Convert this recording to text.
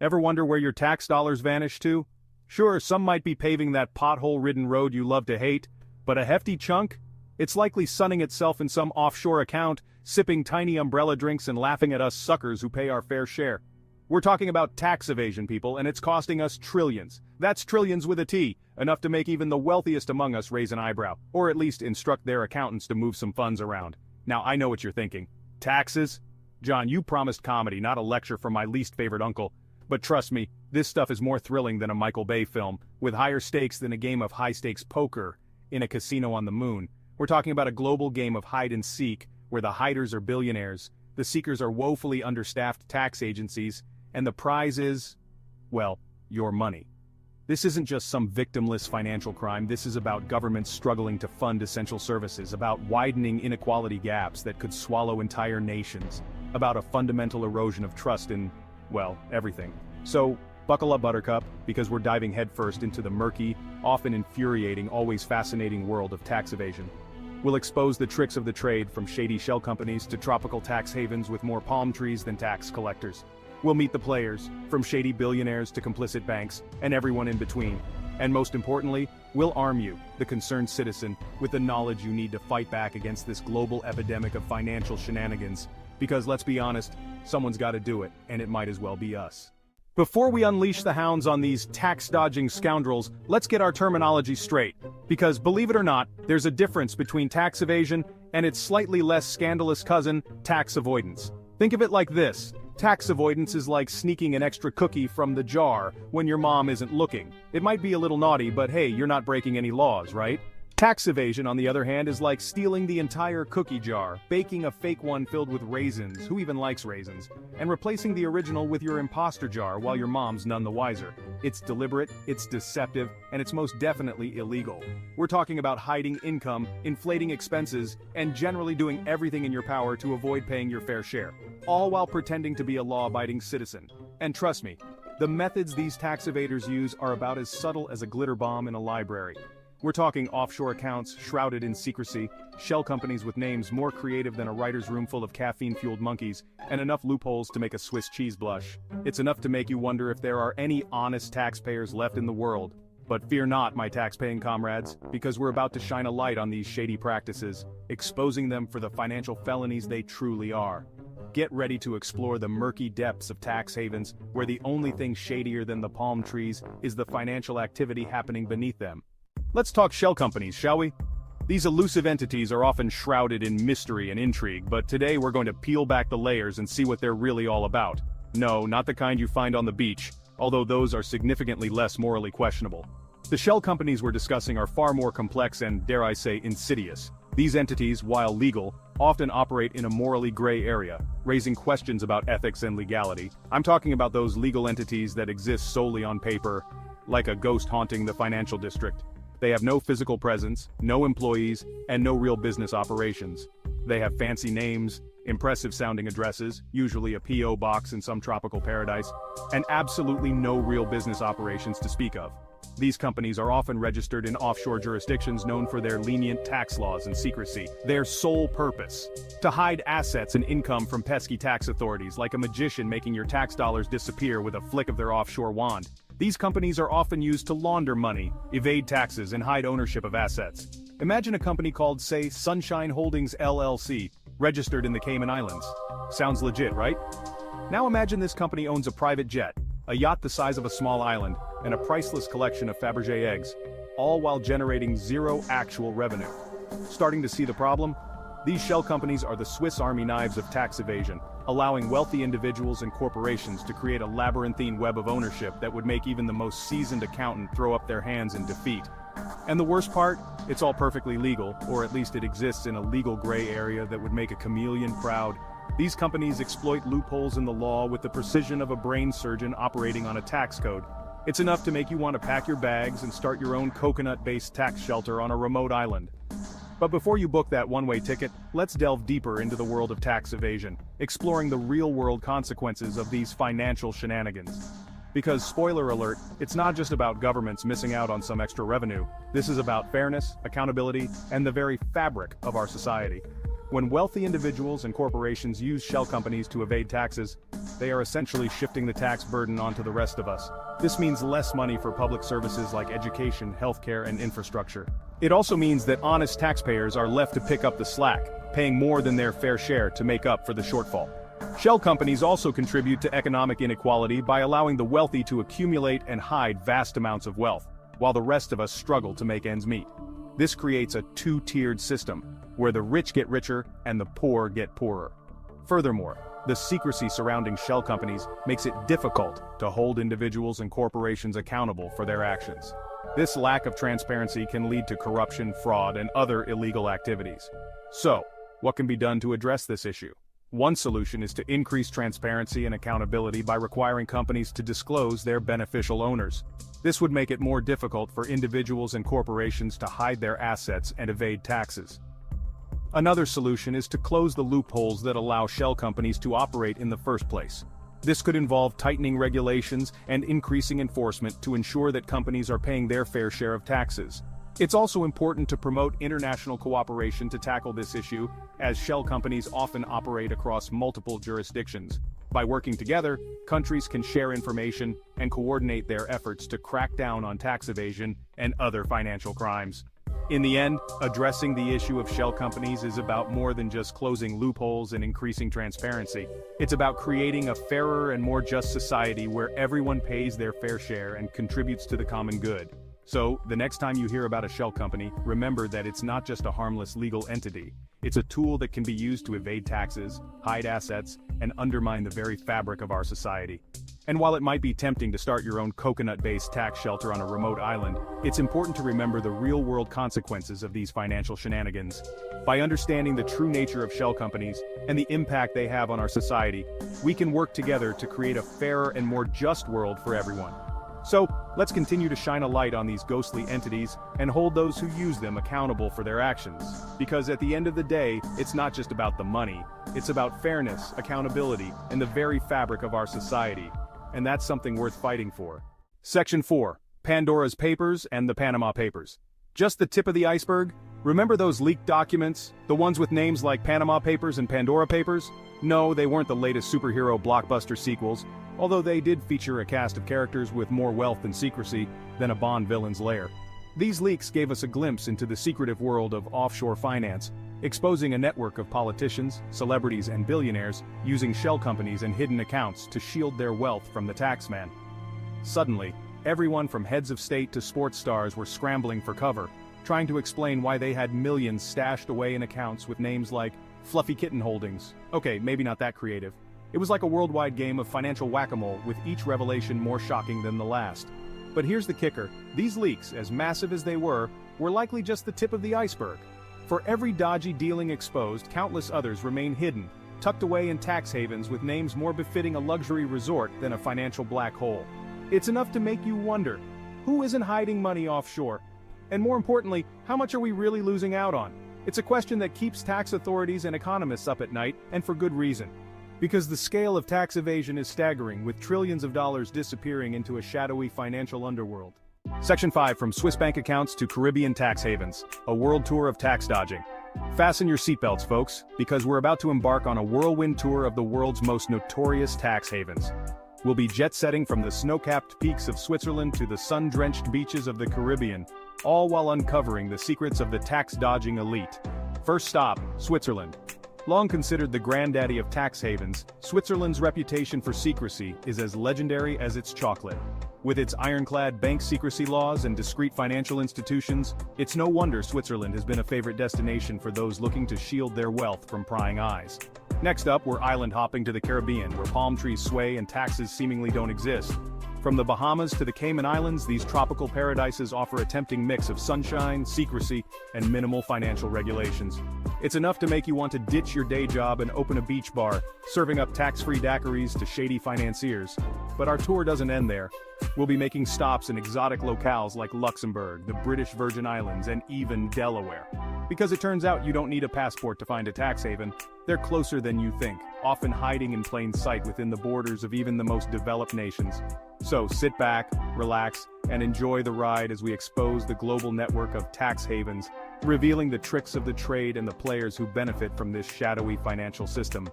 Ever wonder where your tax dollars vanish to? Sure, some might be paving that pothole-ridden road you love to hate, but a hefty chunk? It's likely sunning itself in some offshore account, sipping tiny umbrella drinks and laughing at us suckers who pay our fair share. We're talking about tax evasion, people, and it's costing us trillions. That's trillions with a T, enough to make even the wealthiest among us raise an eyebrow, or at least instruct their accountants to move some funds around. Now, I know what you're thinking. Taxes? John, you promised comedy, not a lecture from my least favorite uncle. But trust me, this stuff is more thrilling than a Michael Bay film, with higher stakes than a game of high-stakes poker in a casino on the moon. We're talking about a global game of hide-and-seek, where the hiders are billionaires, the seekers are woefully understaffed tax agencies, and the prize is, well, your money. This isn't just some victimless financial crime, this is about governments struggling to fund essential services, about widening inequality gaps that could swallow entire nations, about a fundamental erosion of trust in, well, everything. So, buckle up, Buttercup, because we're diving headfirst into the murky, often infuriating, always fascinating world of tax evasion. We'll expose the tricks of the trade, from shady shell companies to tropical tax havens with more palm trees than tax collectors. We'll meet the players, from shady billionaires to complicit banks, and everyone in between. And most importantly, we'll arm you, the concerned citizen, with the knowledge you need to fight back against this global epidemic of financial shenanigans. Because let's be honest, someone's got to do it, and it might as well be us. Before we unleash the hounds on these tax-dodging scoundrels, let's get our terminology straight. Because believe it or not, there's a difference between tax evasion and its slightly less scandalous cousin, tax avoidance. Think of it like this. Tax avoidance is like sneaking an extra cookie from the jar when your mom isn't looking. It might be a little naughty, but hey, you're not breaking any laws, right? Tax evasion, on the other hand, is like stealing the entire cookie jar, baking a fake one filled with raisins, who even likes raisins, and replacing the original with your imposter jar while your mom's none the wiser. It's deliberate, it's deceptive, and it's most definitely illegal. We're talking about hiding income, inflating expenses, and generally doing everything in your power to avoid paying your fair share, all while pretending to be a law-abiding citizen. And trust me, the methods these tax evaders use are about as subtle as a glitter bomb in a library. We're talking offshore accounts shrouded in secrecy, shell companies with names more creative than a writer's room full of caffeine-fueled monkeys, and enough loopholes to make a Swiss cheese blush. It's enough to make you wonder if there are any honest taxpayers left in the world. But fear not, my tax-paying comrades, because we're about to shine a light on these shady practices, exposing them for the financial felonies they truly are. Get ready to explore the murky depths of tax havens, where the only thing shadier than the palm trees is the financial activity happening beneath them. Let's talk shell companies, shall we? These elusive entities are often shrouded in mystery and intrigue, but today we're going to peel back the layers and see what they're really all about. No, not the kind you find on the beach, although those are significantly less morally questionable. The shell companies we're discussing are far more complex and, dare I say, insidious. These entities, while legal, often operate in a morally gray area, raising questions about ethics and legality. I'm talking about those legal entities that exist solely on paper, like a ghost haunting the financial district. They have no physical presence, no employees, and no real business operations. They have fancy names, impressive-sounding addresses, usually a P.O. box in some tropical paradise, and absolutely no real business operations to speak of. These companies are often registered in offshore jurisdictions known for their lenient tax laws and secrecy. Their sole purpose? To hide assets and income from pesky tax authorities, like a magician making your tax dollars disappear with a flick of their offshore wand. These companies are often used to launder money, evade taxes, and hide ownership of assets. Imagine a company called, say, Sunshine Holdings LLC, registered in the Cayman Islands. Sounds legit, right? Now imagine this company owns a private jet, a yacht the size of a small island, and a priceless collection of Fabergé eggs, all while generating zero actual revenue. Starting to see the problem? These shell companies are the Swiss Army knives of tax evasion, allowing wealthy individuals and corporations to create a labyrinthine web of ownership that would make even the most seasoned accountant throw up their hands in defeat. And the worst part? It's all perfectly legal, or at least it exists in a legal gray area that would make a chameleon proud. These companies exploit loopholes in the law with the precision of a brain surgeon operating on a tax code. It's enough to make you want to pack your bags and start your own coconut-based tax shelter on a remote island. But before you book that one-way ticket, let's delve deeper into the world of tax evasion, exploring the real-world consequences of these financial shenanigans. Because, spoiler alert, it's not just about governments missing out on some extra revenue. This is about fairness, accountability, and the very fabric of our society. When wealthy individuals and corporations use shell companies to evade taxes, they are essentially shifting the tax burden onto the rest of us. This means less money for public services like education, healthcare, and infrastructure. It also means that honest taxpayers are left to pick up the slack, paying more than their fair share to make up for the shortfall. Shell companies also contribute to economic inequality by allowing the wealthy to accumulate and hide vast amounts of wealth, while the rest of us struggle to make ends meet. This creates a two-tiered system, where the rich get richer and the poor get poorer. Furthermore, the secrecy surrounding shell companies makes it difficult to hold individuals and corporations accountable for their actions. This lack of transparency can lead to corruption, fraud, and other illegal activities. So, what can be done to address this issue? One solution is to increase transparency and accountability by requiring companies to disclose their beneficial owners. This would make it more difficult for individuals and corporations to hide their assets and evade taxes. Another solution is to close the loopholes that allow shell companies to operate in the first place. This could involve tightening regulations and increasing enforcement to ensure that companies are paying their fair share of taxes. It's also important to promote international cooperation to tackle this issue, as shell companies often operate across multiple jurisdictions. By working together, countries can share information and coordinate their efforts to crack down on tax evasion and other financial crimes. In the end, addressing the issue of shell companies is about more than just closing loopholes and increasing transparency. It's about creating a fairer and more just society where everyone pays their fair share and contributes to the common good. So, the next time you hear about a shell company, remember that it's not just a harmless legal entity. It's a tool that can be used to evade taxes, hide assets, and undermine the very fabric of our society. And while it might be tempting to start your own coconut-based tax shelter on a remote island, it's important to remember the real-world consequences of these financial shenanigans. By understanding the true nature of shell companies and the impact they have on our society, we can work together to create a fairer and more just world for everyone. So, let's continue to shine a light on these ghostly entities and hold those who use them accountable for their actions. Because at the end of the day, it's not just about the money, it's about fairness, accountability, and the very fabric of our society. And that's something worth fighting for. Section 4. Pandora's Papers and the Panama Papers. Just the tip of the iceberg? Remember those leaked documents? The ones with names like Panama Papers and Pandora Papers? No, they weren't the latest superhero blockbuster sequels, although they did feature a cast of characters with more wealth and secrecy than a Bond villain's lair. These leaks gave us a glimpse into the secretive world of offshore finance, exposing a network of politicians, celebrities, and billionaires using shell companies and hidden accounts to shield their wealth from the taxman. Suddenly, everyone from heads of state to sports stars were scrambling for cover, trying to explain why they had millions stashed away in accounts with names like Fluffy Kitten Holdings. Okay, maybe not that creative. It was like a worldwide game of financial whack-a-mole, with each revelation more shocking than the last. But here's the kicker. These leaks, as massive as they were likely just the tip of the iceberg. For every dodgy dealing exposed, countless others remain hidden, tucked away in tax havens with names more befitting a luxury resort than a financial black hole. It's enough to make you wonder, who isn't hiding money offshore? And more importantly, how much are we really losing out on? It's a question that keeps tax authorities and economists up at night, and for good reason. Because the scale of tax evasion is staggering, with trillions of dollars disappearing into a shadowy financial underworld. Section 5. From Swiss bank accounts to Caribbean tax havens, a world tour of tax dodging. Fasten your seatbelts, folks, because we're about to embark on a whirlwind tour of the world's most notorious tax havens. We'll be jet-setting from the snow-capped peaks of Switzerland to the sun-drenched beaches of the Caribbean, all while uncovering the secrets of the tax-dodging elite. First stop, Switzerland. Long considered the granddaddy of tax havens, Switzerland's reputation for secrecy is as legendary as its chocolate. With its ironclad bank secrecy laws and discreet financial institutions, it's no wonder Switzerland has been a favorite destination for those looking to shield their wealth from prying eyes. Next up, we're island hopping to the Caribbean, where palm trees sway and taxes seemingly don't exist. From the Bahamas to the Cayman Islands, these tropical paradises offer a tempting mix of sunshine, secrecy, and minimal financial regulations. It's enough to make you want to ditch your day job and open a beach bar, serving up tax-free daiquiris to shady financiers. But our tour doesn't end there. We'll be making stops in exotic locales like Luxembourg, the British Virgin Islands, and even Delaware. Because it turns out you don't need a passport to find a tax haven. They're closer than you think, often hiding in plain sight within the borders of even the most developed nations. So sit back, relax, and enjoy the ride as we expose the global network of tax havens revealing the tricks of the trade and the players who benefit from this shadowy financial system.